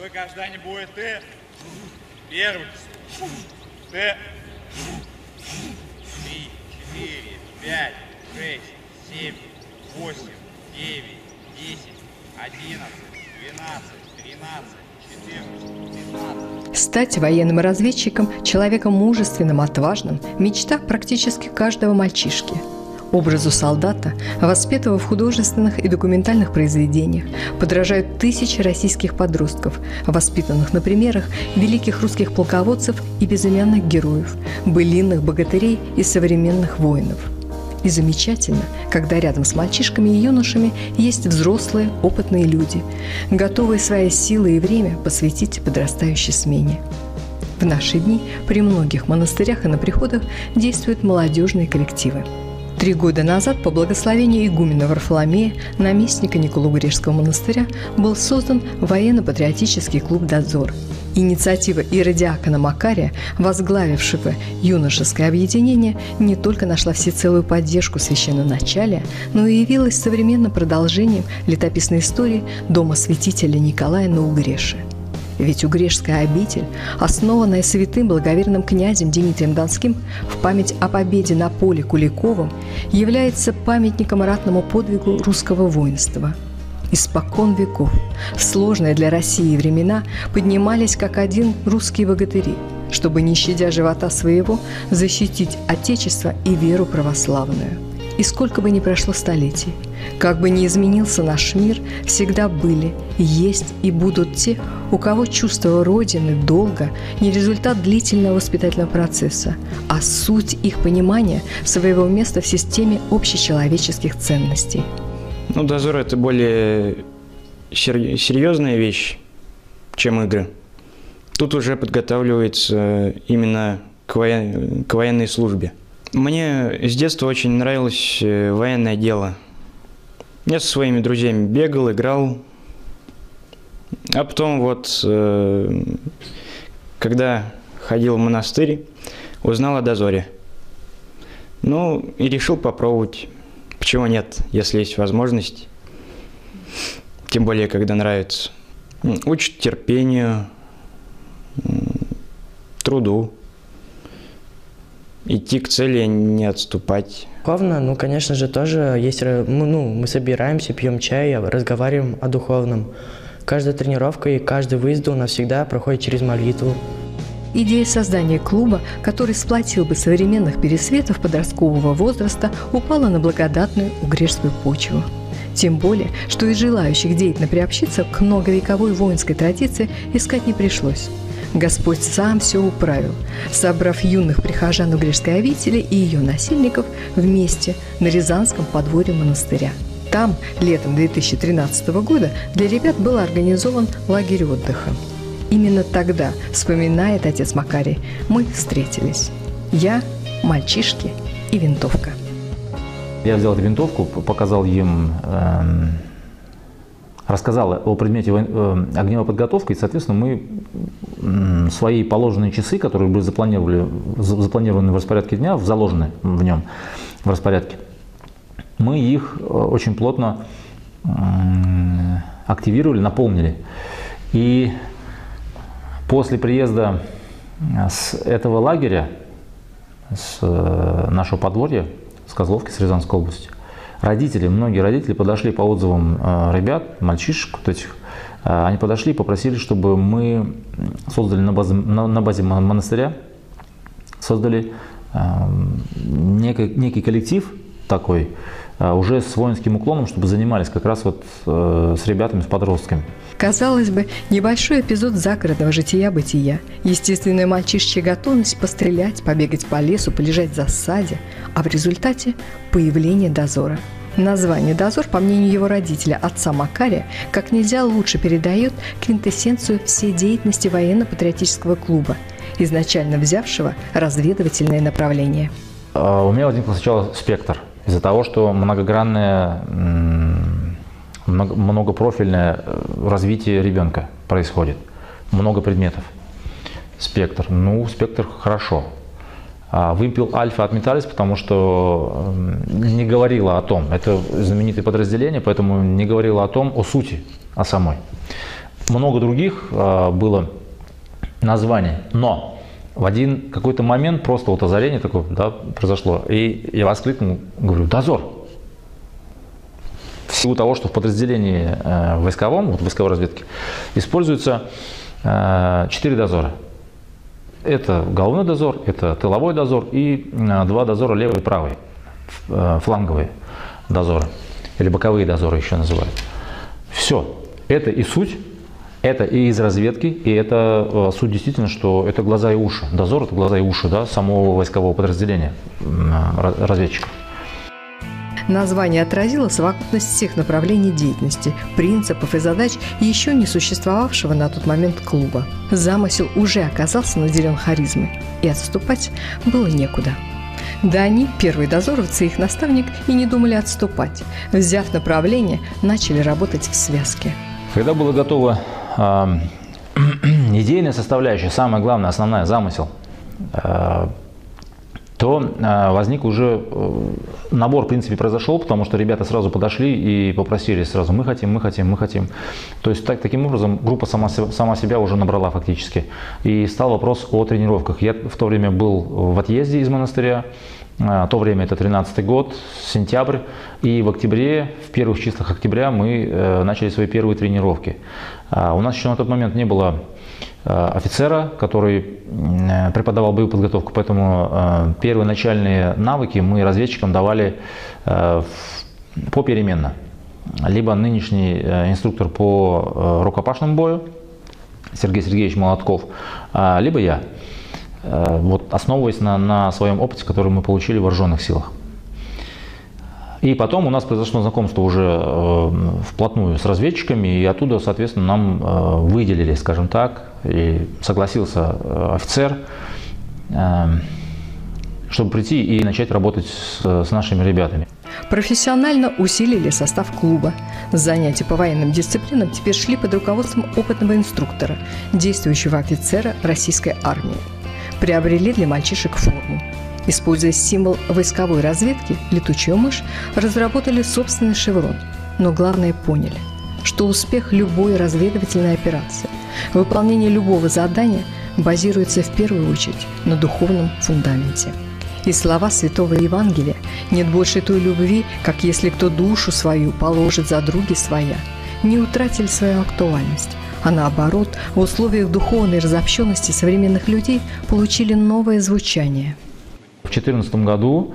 Только когда-нибудь ты первый, ты 3, 4, 5, 6, 7, 8, 9, 10, 11, 12, 13, 14, 15. Стать военным разведчиком, человеком мужественным, отважным – мечта практически каждого мальчишки. Образу солдата, воспетого в художественных и документальных произведениях, подражают тысячи российских подростков, воспитанных на примерах великих русских полководцев и безымянных героев, былинных богатырей и современных воинов. И замечательно, когда рядом с мальчишками и юношами есть взрослые, опытные люди, готовые свои силы и время посвятить подрастающей смене. В наши дни при многих монастырях и на приходах действуют молодежные коллективы. 3 года назад по благословению игумена Варфоломея, наместника Николо-Угрешского монастыря, был создан военно-патриотический клуб «Дозор». Инициатива иродиакона Макария, возглавившего юношеское объединение, не только нашла всецелую поддержку священноначалия, но и явилась современным продолжением летописной истории дома святителя Николая на Угреше. Ведь Угрешская обитель, основанная святым благоверным князем Дмитрием Донским в память о победе на поле Куликовом, является памятником ратному подвигу русского воинства. Испокон веков, в сложные для России времена, поднимались как один русские богатыри, чтобы, не щадя живота своего, защитить Отечество и веру православную. И сколько бы ни прошло столетий, как бы ни изменился наш мир, всегда были, есть и будут те, у кого чувство Родины, долга не результат длительного воспитательного процесса, а суть их понимания своего места в системе общечеловеческих ценностей. Ну, дозор – это более серьезная вещь, чем игры. Тут уже подготавливается именно к военной службе. Мне с детства очень нравилось военное дело. Я со своими друзьями бегал, играл. А потом вот, когда ходил в монастырь, узнал о дозоре. Ну, и решил попробовать. Почему нет, если есть возможность? Тем более, когда нравится. Учат терпению, труду. Идти к цели, не отступать. Духовно, ну, конечно же, тоже есть... Мы собираемся, пьем чай, разговариваем о духовном. Каждая тренировка и каждый выезд у нас всегда проходит через молитву. Идея создания клуба, который сплотил бы современных пересветов подросткового возраста, упала на благодатную угрешскую почву. Тем более, что и желающих деятельно приобщиться к многовековой воинской традиции искать не пришлось. Господь сам все управил, собрав юных прихожан Угрешской обители и ее насильников вместе на Рязанском подворье монастыря. Там летом 2013 года для ребят был организован лагерь отдыха. Именно тогда, вспоминает отец Макарий, мы встретились. Я, мальчишки и винтовка. Я взял эту винтовку, показал им... рассказала о предмете огневой подготовки, и, соответственно, мы свои положенные часы, которые были запланированы в распорядке дня, заложены в нем, в распорядке, мы их очень плотно активировали, наполнили. И после приезда с этого лагеря, с нашего подворья, с Козловки, с Рязанской области, родители, многие родители подошли по отзывам ребят, мальчишек вот этих, они подошли и попросили, чтобы мы создали на базе монастыря, создали некий коллектив такой, уже с воинским уклоном, чтобы занимались как раз вот с ребятами, с подростками. Казалось бы, небольшой эпизод загородного жития-бытия. Естественная мальчишечья готовность пострелять, побегать по лесу, полежать в засаде. А в результате появление дозора. Название «Дозор», по мнению его родителя, отца Макария, как нельзя лучше передает квинтэссенцию всей деятельности военно-патриотического клуба, изначально взявшего разведывательное направление. У меня возник сначала спектр. Из-за того, что многогранное, многопрофильное развитие ребенка происходит. Много предметов. Спектр. Ну, спектр хорошо. Вымпел альфа отметались, потому что не говорила о том. Это знаменитое подразделение, поэтому не говорила о том, о сути, о самой. много других было названий, но в один какой-то момент просто вот озарение такое, да, произошло, и я воскликнул, говорю: «Дозор!» В силу того, что в подразделении войсковом, вот войсковой разведки, используются 4 дозора. Это головной дозор, это тыловой дозор и 2 дозора левый и правый, фланговые дозоры, или боковые дозоры еще называют. Все. Это и суть, это и из разведки, и это суть действительно, что это глаза и уши. Дозор – это глаза и уши, да, самого войскового подразделения разведчиков. Название отразило совокупность всех направлений деятельности, принципов и задач еще не существовавшего на тот момент клуба. Замысел уже оказался наделен харизмой, и отступать было некуда. Да они, первые дозоровцы и их наставник, и не думали отступать. Взяв направление, начали работать в связке. Когда была готова идейная составляющая, самое главное, основная, замысел, то возник уже набор, в принципе, произошел, потому что ребята сразу подошли и попросили сразу: мы хотим, мы хотим, мы хотим. То есть таким образом группа сама себя уже набрала фактически. И стал вопрос о тренировках. Я в то время был в отъезде из монастыря. То время это 13-й год, сентябрь, и в октябре, в первых числах октября мы начали свои первые тренировки. У нас еще на тот момент не было офицера, который преподавал боевую подготовку, поэтому первые начальные навыки мы разведчикам давали попеременно. Либо нынешний инструктор по рукопашному бою, Сергей Сергеевич Молотков, либо я. Вот, основываясь на своем опыте, который мы получили в вооруженных силах. И потом у нас произошло знакомство уже вплотную с разведчиками, и оттуда, соответственно, нам выделили, скажем так, и согласился офицер, чтобы прийти и начать работать с нашими ребятами. Профессионально усилили состав клуба. Занятия по военным дисциплинам теперь шли под руководством опытного инструктора, действующего офицера российской армии. Приобрели для мальчишек форму. Используя символ войсковой разведки, летучую мышь, разработали собственный шеврон. Но главное поняли, что успех любой разведывательной операции, выполнение любого задания базируется в первую очередь на духовном фундаменте. И слова Святого Евангелия: «Нет больше той любви, как если кто душу свою положит за други своя», не утратили свою актуальность, а наоборот, в условиях духовной разобщенности современных людей получили новое звучание. В 2014 году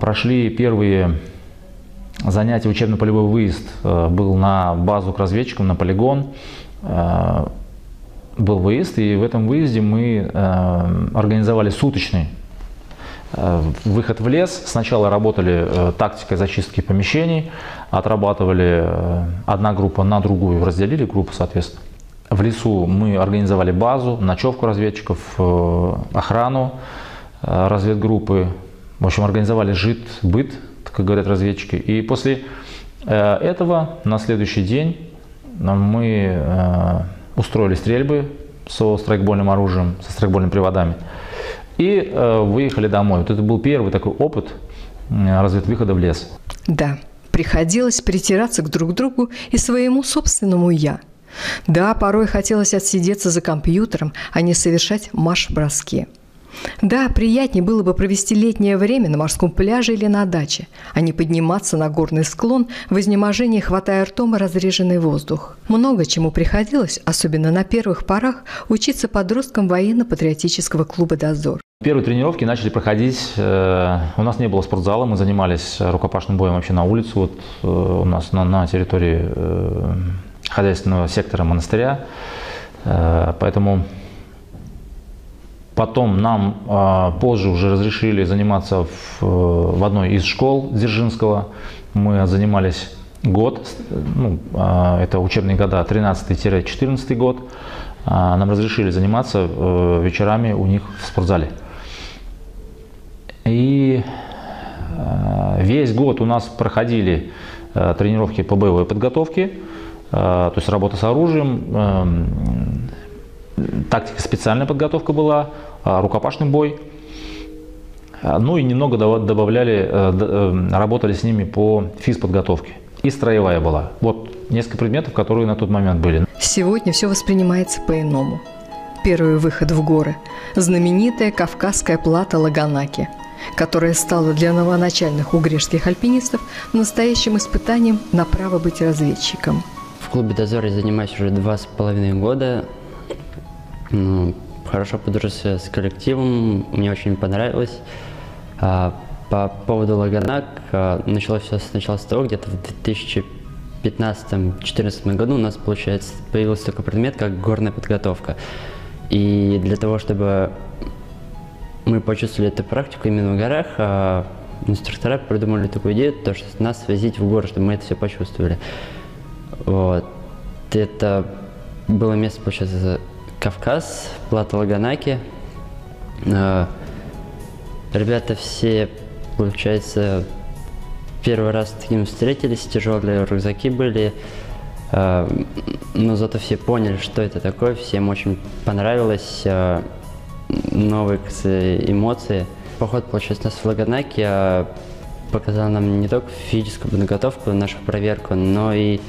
прошли первые занятия, учебно-полевой выезд был на базу к разведчикам, на полигон. Был выезд, и в этом выезде мы организовали суточный выход в лес. Сначала работали тактикой зачистки помещений, отрабатывали одна группа на другую, разделили группу, соответственно. В лесу мы организовали базу, ночевку разведчиков, охрану разведгруппы. В общем, организовали жит, быт, как говорят разведчики. И после этого на следующий день мы устроили стрельбы со страйкбольным оружием, со страйкбольными приводами. И выехали домой. Вот это был первый такой опыт разведвыхода в лес. Да, приходилось притираться к друг другу и своему собственному «я». Да, порой хотелось отсидеться за компьютером, а не совершать марш-броски. Да, приятнее было бы провести летнее время на морском пляже или на даче, а не подниматься на горный склон в изнеможении, хватая ртом разреженный воздух. Много чему приходилось, особенно на первых порах, учиться подросткам военно-патриотического клуба «Дозор». Первые тренировки начали проходить. У нас не было спортзала, мы занимались рукопашным боем вообще на улице, вот у нас на территории хозяйственного сектора монастыря, поэтому... Потом нам позже уже разрешили заниматься в одной из школ Дзержинского. Мы занимались год, ну, это учебные года 13-14 год. Нам разрешили заниматься вечерами у них в спортзале. И весь год у нас проходили тренировки по боевой подготовке, то есть работа с оружием, тактика, специальная подготовка была, рукопашный бой. Ну и немного добавляли, работали с ними по физподготовке. И строевая была. Вот несколько предметов, которые на тот момент были. Сегодня все воспринимается по-иному. Первый выход в горы – знаменитая кавказская плата Лагонаки, которая стала для новоначальных угрешских альпинистов настоящим испытанием на право быть разведчиком. В клубе «Дозор» я занимаюсь уже 2,5 года. Хорошо подружился с коллективом, мне очень понравилось. По поводу Лагонак, началось все сначала с того, где-то в 2015-2014 году у нас, получается, появился такой предмет, как горная подготовка. И для того, чтобы мы почувствовали эту практику именно в горах, инструктора придумали такую идею, то, что нас свозить в горы, чтобы мы это все почувствовали. Вот. Это было место, получается, Кавказ, плато Лагонаки. Ребята все, получается, первый раз с таким встретились, тяжелые рюкзаки были, но зато все поняли, что это такое, всем очень понравилось, новые эмоции. Поход, получается, у нас в Лагонаки показал нам не только физическую подготовку, нашу проверку, но и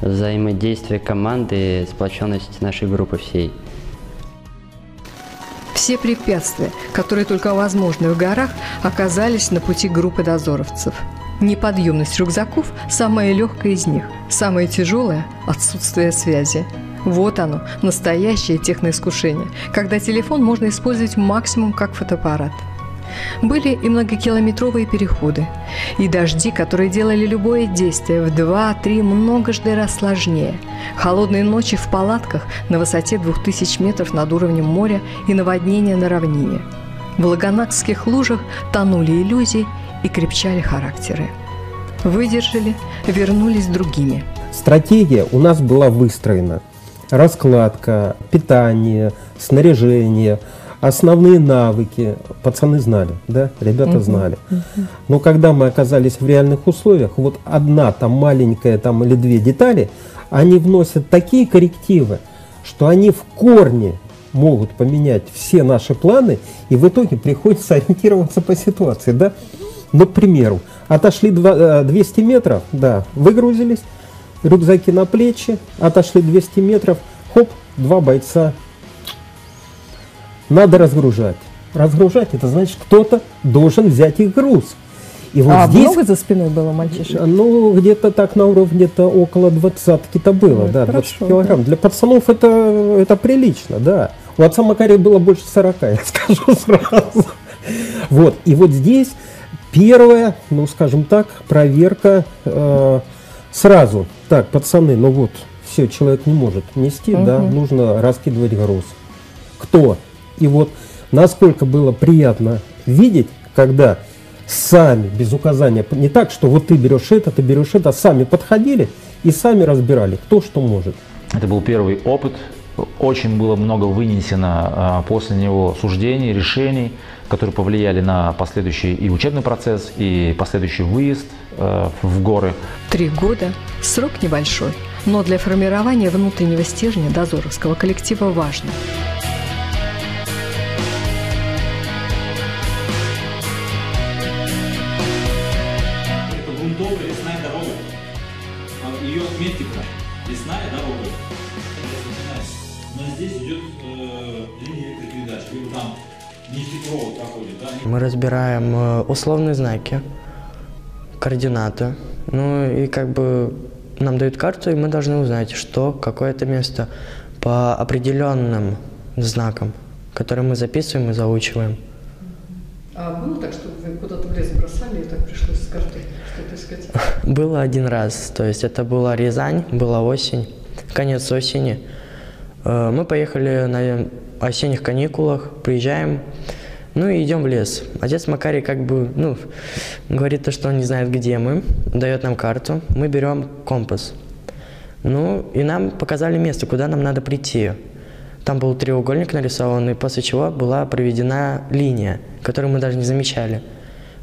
взаимодействие команды, сплоченность нашей группы всей. Все препятствия, которые только возможны в горах, оказались на пути группы дозоровцев. Неподъемность рюкзаков – самая легкая из них, самое тяжелое – отсутствие связи. Вот оно, настоящее техноискушение, когда телефон можно использовать максимум как фотоаппарат. Были и многокилометровые переходы, и дожди, которые делали любое действие в 2-3 многожды раз сложнее, холодные ночи в палатках на высоте 2000 метров над уровнем моря и наводнения на равнине. В лагонакских лужах тонули иллюзии и крепчали характеры. Выдержали, вернулись другими. Стратегия у нас была выстроена. Раскладка, питание, снаряжение. Основные навыки пацаны знали, да, ребята знали. Но когда мы оказались в реальных условиях, вот одна там маленькая там, или две детали, они вносят такие коррективы, что они в корне могут поменять все наши планы, и в итоге приходится ориентироваться по ситуации, да. Ну, к примеру, отошли 200 метров, да, выгрузились, рюкзаки на плечи, отошли 200 метров, хоп, 2 бойца. Надо разгружать. Разгружать – это значит, кто-то должен взять их груз. И вот здесь, много за спиной было мальчишек? Ну, где-то так на уровне-то около 20-ки-то было, да, хорошо, 20 килограмм. Да. Для пацанов это прилично, да. У отца Макария было больше 40, я скажу сразу. Вот, и вот здесь первая, ну, скажем так, проверка сразу. Так, пацаны, ну вот, все, человек не может нести, да, нужно раскидывать груз. Кто? И вот насколько было приятно видеть, когда сами, без указания, не так, что вот ты берешь это, сами подходили и сами разбирали, кто что может. Это был первый опыт, очень было много вынесено после него суждений, решений, которые повлияли на последующий и учебный процесс, и последующий выезд в горы. 3 года, срок небольшой, но для формирования внутреннего стержня дозоровского коллектива важно. Мы разбираем условные знаки, координаты, ну и как бы нам дают карту, и мы должны узнать, что какое-то место по определенным знакам, которые мы записываем и заучиваем. А было так, что вы куда-то в лес бросали, и так пришлось с картой что-то искать? Было один раз, то есть это была Рязань, была осень, конец осени. Мы поехали на осенних каникулах, приезжаем, ну и идем в лес. Отец Макарий как бы, ну, говорит то, что он не знает, где мы, дает нам карту, мы берем компас. Ну и нам показали место, куда нам надо прийти. Там был треугольник нарисован, и после чего была проведена линия, которую мы даже не замечали.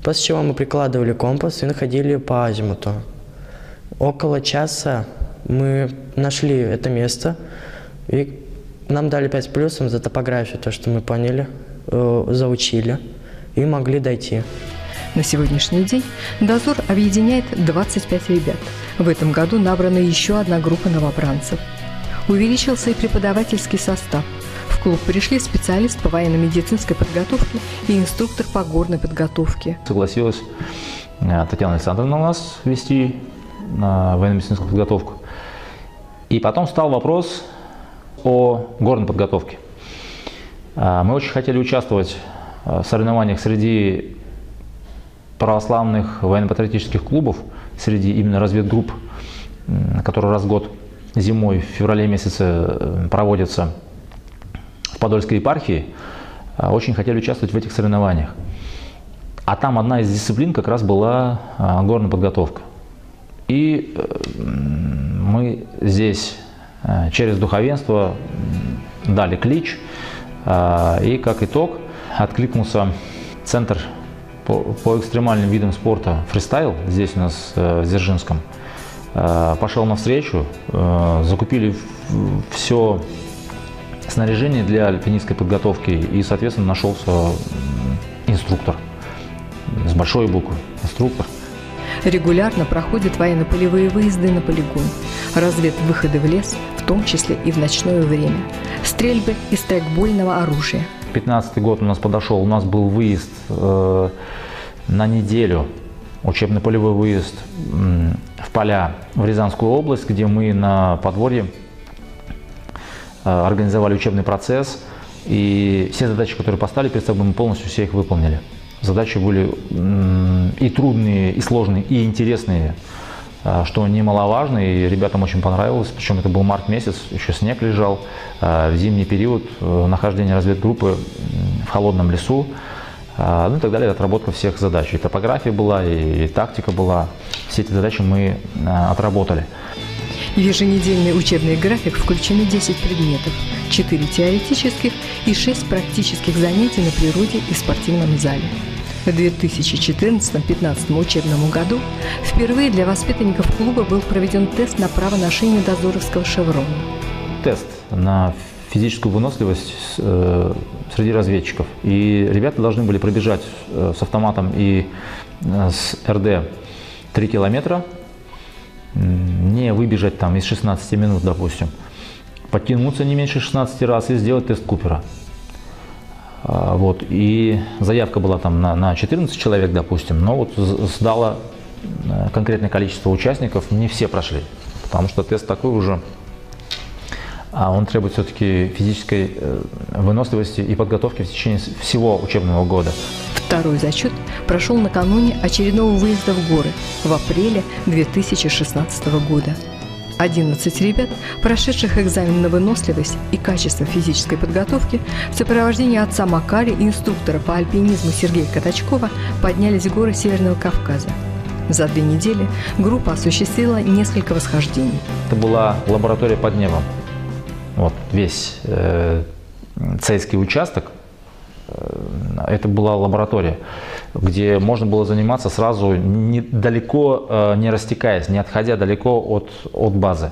После чего мы прикладывали компас и находили по азимуту. Около часа мы нашли это место, и нам дали 5+ за топографию, то, что мы поняли, заучили и могли дойти. На сегодняшний день «Дозор» объединяет 25 ребят. В этом году набрана еще одна группа новобранцев. Увеличился и преподавательский состав. В клуб пришли специалист по военно-медицинской подготовке и инструктор по горной подготовке. Согласилась Татьяна Александровна у нас вести военно-медицинскую подготовку. И потом стал вопрос о горной подготовке. Мы очень хотели участвовать в соревнованиях среди православных военно-патриотических клубов, среди именно разведгрупп, которые раз в год зимой, в феврале месяце проводятся в Подольской епархии. Очень хотели участвовать в этих соревнованиях. А там одна из дисциплин как раз была горная подготовка. И мы здесь через духовенство дали клич, и как итог откликнулся центр по экстремальным видам спорта «Фристайл», здесь у нас в Дзержинском, пошел навстречу, закупили все снаряжение для альпинистской подготовки и, соответственно, нашелся инструктор, с большой буквы «инструктор». Регулярно проходят военно-полевые выезды на полигон, разведвыходы в лес, в том числе и в ночное время, стрельбы из страйкбольного оружия. 15-й год у нас подошел, у нас был выезд на неделю, учебно-полевой выезд в поля, в Рязанскую область, где мы на подворье организовали учебный процесс, и все задачи, которые поставили перед собой, мы полностью все их выполнили. Задачи были и трудные, и сложные, и интересные, что немаловажно, и ребятам очень понравилось. Причем это был март месяц, еще снег лежал, в зимний период, нахождение разведгруппы в холодном лесу, ну и так далее, отработка всех задач. И топография была, и тактика была, все эти задачи мы отработали. В еженедельный учебный график включены 10 предметов, 4 теоретических и 6 практических занятий на природе и спортивном зале. В 2014-2015 учебному году впервые для воспитанников клуба был проведен тест на право ношения дозоровского шеврона. Тест на физическую выносливость среди разведчиков. И ребята должны были пробежать с автоматом и с РД 3 километра, не выбежать там из 16 минут, допустим, подтянуться не меньше 16 раз и сделать тест Купера. Вот. И заявка была там на 14 человек, допустим, но вот сдало конкретное количество участников, не все прошли, потому что тест такой уже, он требует все-таки физической выносливости и подготовки в течение всего учебного года. Второй зачет прошел накануне очередного выезда в горы в апреле 2016 года. 11 ребят, прошедших экзамен на выносливость и качество физической подготовки, в сопровождении отца Макария и инструктора по альпинизму Сергея Катачкова поднялись в горы Северного Кавказа. За 2 недели группа осуществила несколько восхождений. Это была лаборатория под небом. Вот весь цельский участок. Это была лаборатория, где можно было заниматься сразу, далеко не растекаясь, не отходя далеко от базы.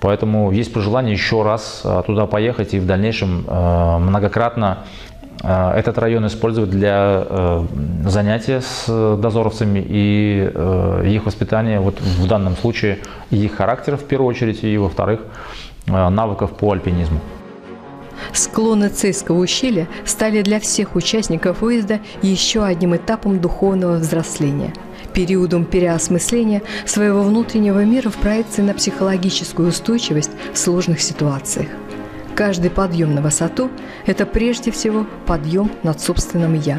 Поэтому есть пожелание еще раз туда поехать и в дальнейшем многократно этот район использовать для занятия с дозоровцами и их воспитания, вот в данном случае их характера в первую очередь и, во-вторых, навыков по альпинизму. Склоны Цельского ущелья стали для всех участников выезда еще одним этапом духовного взросления, периодом переосмысления своего внутреннего мира в проекции на психологическую устойчивость в сложных ситуациях. Каждый подъем на высоту – это прежде всего подъем над собственным «я».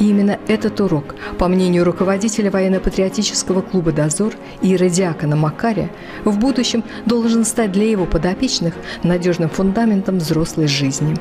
И именно этот урок, по мнению руководителя военно-патриотического клуба «Дозор» Иродиакона Макария, в будущем должен стать для его подопечных надежным фундаментом взрослой жизни.